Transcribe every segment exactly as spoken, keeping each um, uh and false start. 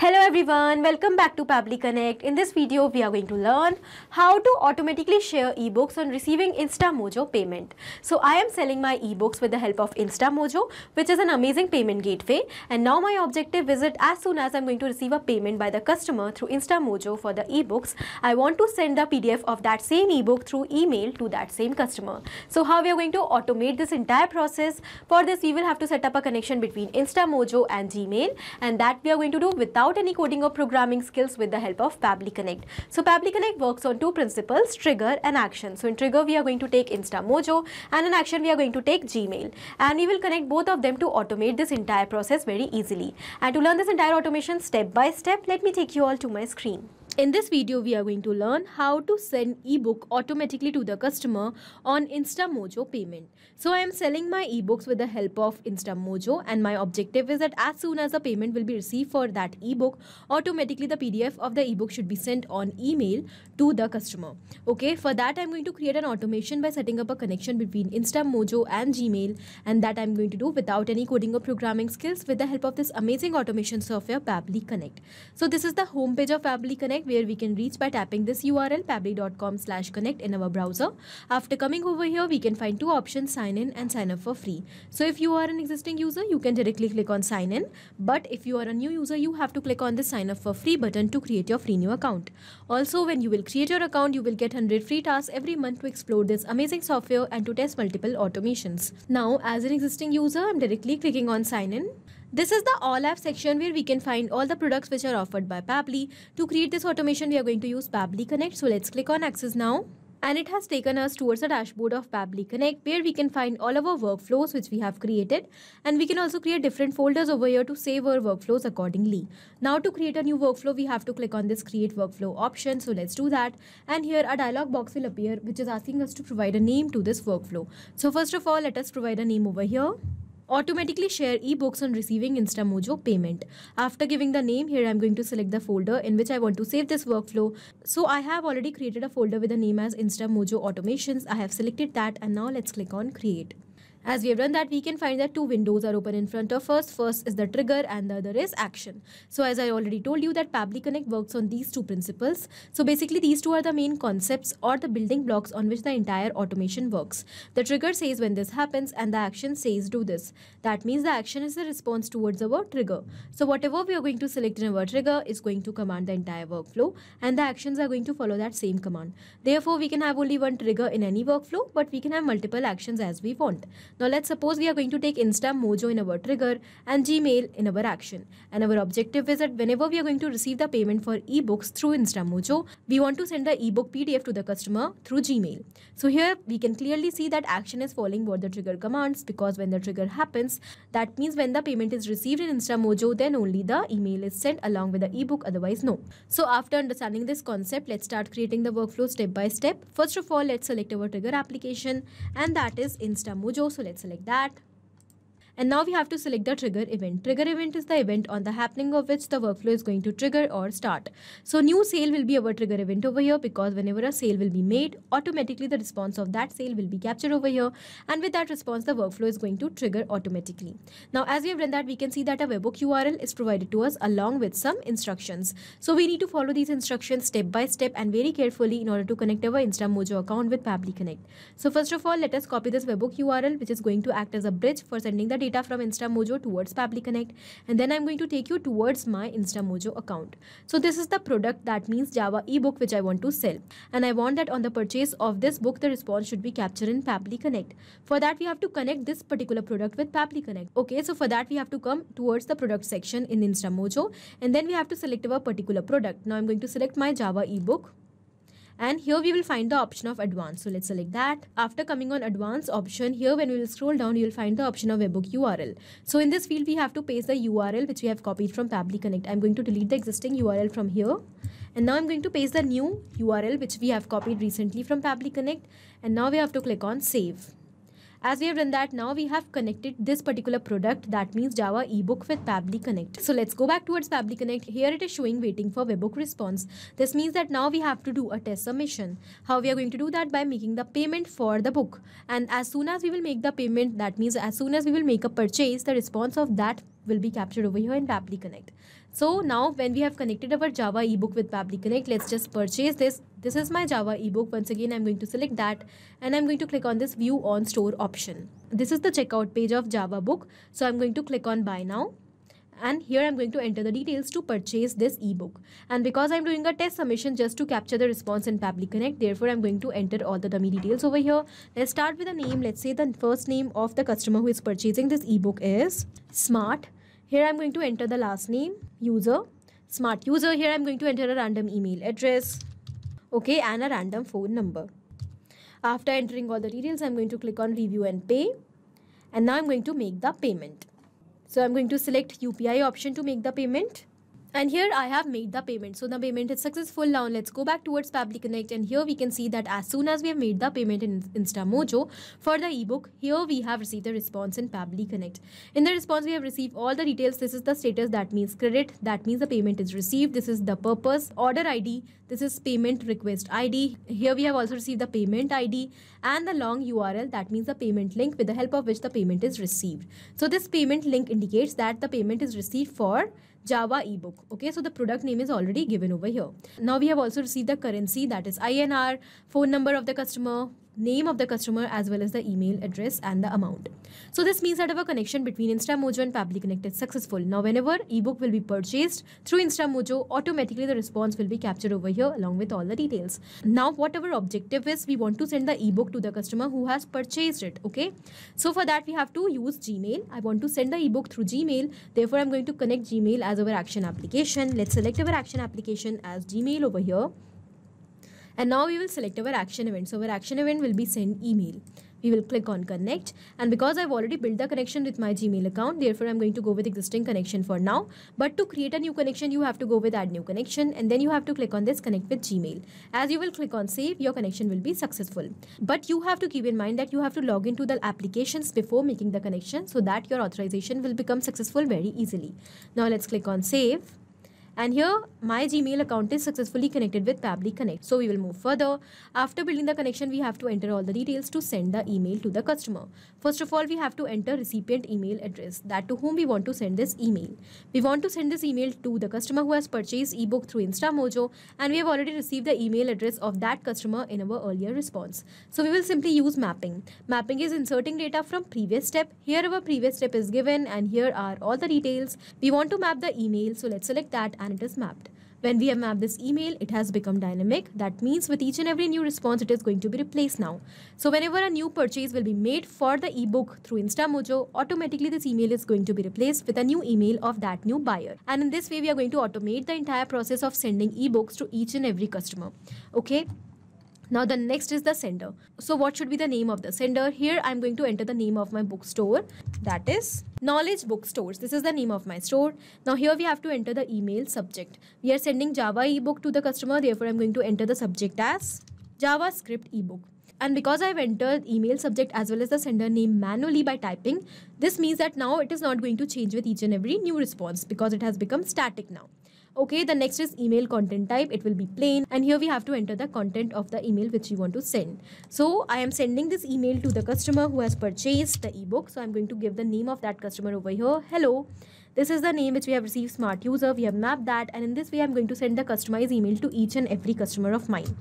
Hello everyone, welcome back to Pably Connect. In this video, we are going to learn how to automatically share ebooks on receiving InstaMojo payment. So I am selling my ebooks with the help of InstaMojo, which is an amazing payment gateway. And now my objective is that as soon as I'm going to receive a payment by the customer through InstaMojo for the ebooks, I want to send the P D F of that same ebook through email to that same customer. So how we are going to automate this entire process? For this, we will have to set up a connection between InstaMojo and Gmail, and that we are going to do without any coding or programming skills with the help of Pably Connect. So Pably Connect works on two principles, trigger and action. So in trigger, we are going to take InstaMojo, and in action, we are going to take Gmail. And we will connect both of them to automate this entire process very easily. And to learn this entire automation step by step, let me take you all to my screen. In this video, we are going to learn how to send ebook automatically to the customer on InstaMojo payment. So I am selling my ebooks with the help of InstaMojo, and my objective is that as soon as the payment will be received for that ebook, automatically the P D F of the ebook should be sent on email to the customer. Okay, for that I am going to create an automation by setting up a connection between InstaMojo and Gmail, and that I am going to do without any coding or programming skills with the help of this amazing automation software Pably Connect. So this is the homepage of Pably Connect, where we can reach by tapping this U R L pably dot com slash connect in our browser. After coming over here, we can find two options, sign in and sign up for free. So if you are an existing user, you can directly click on sign in, but if you are a new user, you have to click on the sign up for free button to create your free new account. Also, when you will create your account, you will get one hundred free tasks every month to explore this amazing software and to test multiple automations. Now, as an existing user, I'm directly clicking on sign in. This is the all apps section, where we can find all the products which are offered by Pably. To create this automation, we are going to use Pably Connect. So let's click on access now. And it has taken us towards the dashboard of Pably Connect, where we can find all of our workflows which we have created, and we can also create different folders over here to save our workflows accordingly. Now to create a new workflow, we have to click on this create workflow option. So let's do that, and here a dialog box will appear which is asking us to provide a name to this workflow. So first of all, let us provide a name over here. Automatically share ebooks on receiving InstaMojo payment. After giving the name, here I am going to select the folder in which I want to save this workflow. So I have already created a folder with the name as InstaMojo Automations. I have selected that, and now let's click on create. As we have done that, we can find that two windows are open in front of us. First is the trigger and the other is action. So as I already told you that Pably Connect works on these two principles. So basically these two are the main concepts or the building blocks on which the entire automation works. The trigger says when this happens, and the action says do this. That means the action is the response towards our trigger. So whatever we are going to select in our trigger is going to command the entire workflow, and the actions are going to follow that same command. Therefore, we can have only one trigger in any workflow, but we can have multiple actions as we want. Now let's suppose we are going to take InstaMojo in our trigger and Gmail in our action. And our objective is that whenever we are going to receive the payment for ebooks through InstaMojo, we want to send the ebook P D F to the customer through Gmail. So here we can clearly see that action is following what the trigger commands, because when the trigger happens, that means when the payment is received in InstaMojo, then only the email is sent along with the ebook, otherwise no. So after understanding this concept, let's start creating the workflow step by step. First of all, let's select our trigger application, and that is InstaMojo. So let's select that. And now we have to select the trigger event. Trigger event is the event on the happening of which the workflow is going to trigger or start. So new sale will be our trigger event over here, because whenever a sale will be made, automatically the response of that sale will be captured over here. And with that response, the workflow is going to trigger automatically. Now, as we have done that, we can see that a webhook U R L is provided to us along with some instructions. So we need to follow these instructions step by step and very carefully in order to connect our InstaMojo account with Pably Connect. So first of all, let us copy this webhook U R L, which is going to act as a bridge for sending the data from InstaMojo towards Pably Connect, and then I'm going to take you towards my InstaMojo account. So this is the product, that means Java ebook, which I want to sell, and I want that on the purchase of this book the response should be captured in Pably Connect. For that, we have to connect this particular product with Pably Connect. Okay, so for that we have to come towards the product section in InstaMojo, and then we have to select our particular product. Now I'm going to select my Java ebook, and here we will find the option of advanced. So let's select that. After coming on advanced option, here when we will scroll down, you will find the option of webhook U R L. So in this field, we have to paste the U R L which we have copied from Pably Connect. I'm going to delete the existing U R L from here, and now I'm going to paste the new U R L which we have copied recently from Pably Connect, and now we have to click on save. As we have done that, now we have connected this particular product, that means Java ebook, with Pably Connect. So let's go back towards Pably Connect. Here it is showing waiting for webhook response. This means that now we have to do a test submission. How we are going to do that? By making the payment for the book. And as soon as we will make the payment, that means as soon as we will make a purchase, the response of that will be captured over here in Pably Connect. So now when we have connected our Java ebook with Babbly Connect, let's just purchase this. This is my Java ebook. Once again, I'm going to select that and I'm going to click on this view on store option. This is the checkout page of Java book. So I'm going to click on buy now. And here I'm going to enter the details to purchase this ebook. And because I'm doing a test submission just to capture the response in Babbly Connect, therefore I'm going to enter all the dummy details over here. Let's start with a name. Let's say the first name of the customer who is purchasing this ebook is Smart. Here I'm going to enter the last name, user, Smart user. Here I'm going to enter a random email address, okay, and a random phone number. After entering all the details, I'm going to click on review and pay. And now I'm going to make the payment. So I'm going to select U P I option to make the payment. And here I have made the payment. So the payment is successful. Now let's go back towards Babbly Connect. And here we can see that as soon as we have made the payment in InstaMojo for the ebook, here we have received the response in Babbly Connect. In the response, we have received all the details. This is the status, that means credit. That means the payment is received. This is the purpose, order I D. This is payment request I D. Here we have also received the payment I D and the long U R L. That means the payment link with the help of which the payment is received. So this payment link indicates that the payment is received for Java ebook. Okay, so the product name is already given over here. Now we have also received the currency, that is I N R, phone number of the customer, name of the customer, as well as the email address and the amount. So this means that our connection between InstaMojo and Babbly Connect is successful. Now whenever ebook will be purchased through InstaMojo, automatically the response will be captured over here along with all the details. Now whatever objective is, we want to send the ebook to the customer who has purchased it. Okay, so for that we have to use Gmail. I want to send the ebook through Gmail. Therefore I'm going to connect Gmail as our action application. Let's select our action application as Gmail over here. And now we will select our action event. So our action event will be send email. We will click on connect. And because I've already built the connection with my Gmail account, therefore I'm going to go with existing connection for now. But to create a new connection, you have to go with add new connection. And then you have to click on this connect with Gmail. As you will click on save, your connection will be successful. But you have to keep in mind that you have to log into the applications before making the connection so that your authorization will become successful very easily. Now let's click on save. And here, my Gmail account is successfully connected with Babbly Connect. So we will move further. After building the connection, we have to enter all the details to send the email to the customer. First of all, we have to enter recipient email address, that to whom we want to send this email. We want to send this email to the customer who has purchased ebook through InstaMojo, and we have already received the email address of that customer in our earlier response. So we will simply use mapping. Mapping is inserting data from previous step. Here our previous step is given and here are all the details. We want to map the email, so let's select that. And it is mapped. When we have mapped this email, it has become dynamic. That means with each and every new response, it is going to be replaced now. So whenever a new purchase will be made for the ebook through InstaMojo, automatically this email is going to be replaced with a new email of that new buyer. And in this way, we are going to automate the entire process of sending ebooks to each and every customer. Okay. Now the next is the sender. So what should be the name of the sender? Here I'm going to enter the name of my bookstore, that is Knowledge Bookstores. This is the name of my store. Now here we have to enter the email subject. We are sending Java ebook to the customer. Therefore I'm going to enter the subject as JavaScript ebook. And because I've entered email subject as well as the sender name manually by typing, this means that now it is not going to change with each and every new response because it has become static now. Okay, the next is email content type. It will be plain. And here we have to enter the content of the email which we want to send. So I am sending this email to the customer who has purchased the ebook. So I'm going to give the name of that customer over here. Hello. This is the name which we have received, smart user. We have mapped that. And in this way, I'm going to send the customized email to each and every customer of mine.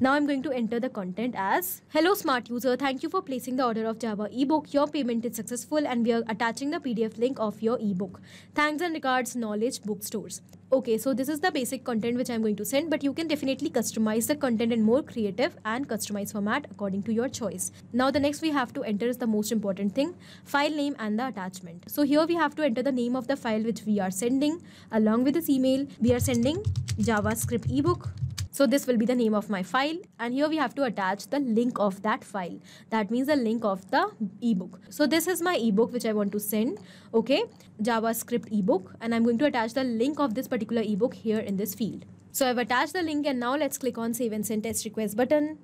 Now I'm going to enter the content as hello, smart user. Thank you for placing the order of Java ebook. Your payment is successful and we are attaching the P D F link of your ebook. Thanks and regards, Knowledge Bookstores. Okay, so this is the basic content which I'm going to send, but you can definitely customize the content in more creative and customized format according to your choice. Now the next we have to enter is the most important thing, file name and the attachment. So here we have to enter the name of the file which we are sending. Along with this email, we are sending JavaScript ebook. So this will be the name of my file. And here we have to attach the link of that file. That means the link of the ebook. So this is my ebook which I want to send. Okay, JavaScript ebook. And I'm going to attach the link of this particular ebook here in this field. So I've attached the link and now let's click on save and send test request button.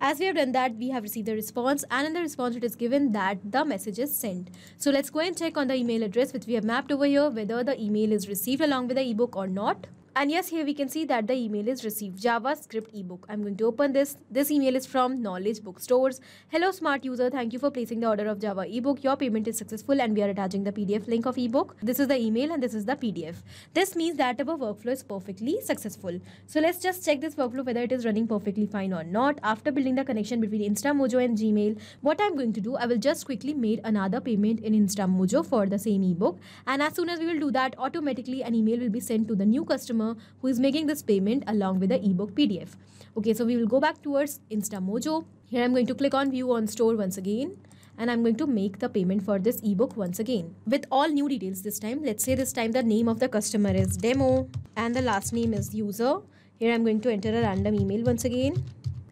As we have done that, we have received the response and in the response it is given that the message is sent. So let's go and check on the email address which we have mapped over here whether the email is received along with the ebook or not. And yes, here we can see that the email is received JavaScript ebook. I'm going to open this. This email is from Knowledge Bookstores. Hello, smart user. Thank you for placing the order of Java ebook. Your payment is successful and we are attaching the P D F link of ebook. This is the email and this is the P D F. This means that our workflow is perfectly successful. So let's just check this workflow whether it is running perfectly fine or not. After building the connection between InstaMojo and Gmail, what I'm going to do, I will just quickly make another payment in InstaMojo for the same ebook. And as soon as we will do that, automatically an email will be sent to the new customer who is making this payment along with the ebook P D F. Okay, so we will go back towards InstaMojo. Here I'm going to click on View on Store once again. And I'm going to make the payment for this ebook once again with all new details this time. Let's say this time the name of the customer is Demo and the last name is User. Here I'm going to enter a random email once again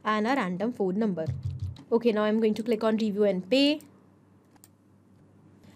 and a random phone number. Okay, now I'm going to click on Review and Pay.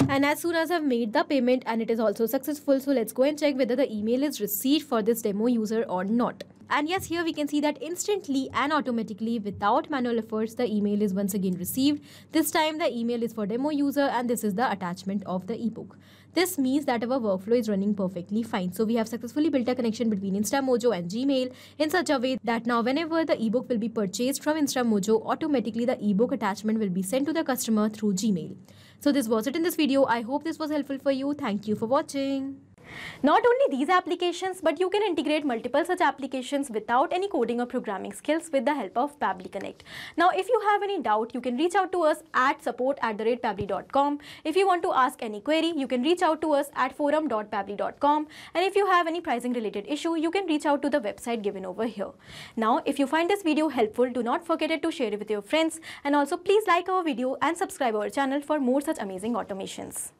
And as soon as I've made the payment and it is also successful, so let's go and check whether the email is received for this demo user or not. And yes, here we can see that instantly and automatically without manual efforts, the email is once again received. This time the email is for demo user and this is the attachment of the ebook. This means that our workflow is running perfectly fine. So we have successfully built a connection between InstaMojo and Gmail in such a way that now whenever the ebook will be purchased from InstaMojo, automatically the ebook attachment will be sent to the customer through Gmail. So this was it in this video. I hope this was helpful for you. Thank you for watching. Not only these applications, but you can integrate multiple such applications without any coding or programming skills with the help of Pably Connect. Now, if you have any doubt, you can reach out to us at support at the rate pably dot com. If you want to ask any query, you can reach out to us at forum dot pably dot com. And if you have any pricing related issue, you can reach out to the website given over here. Now, if you find this video helpful, do not forget it to share it with your friends. And also please like our video and subscribe our channel for more such amazing automations.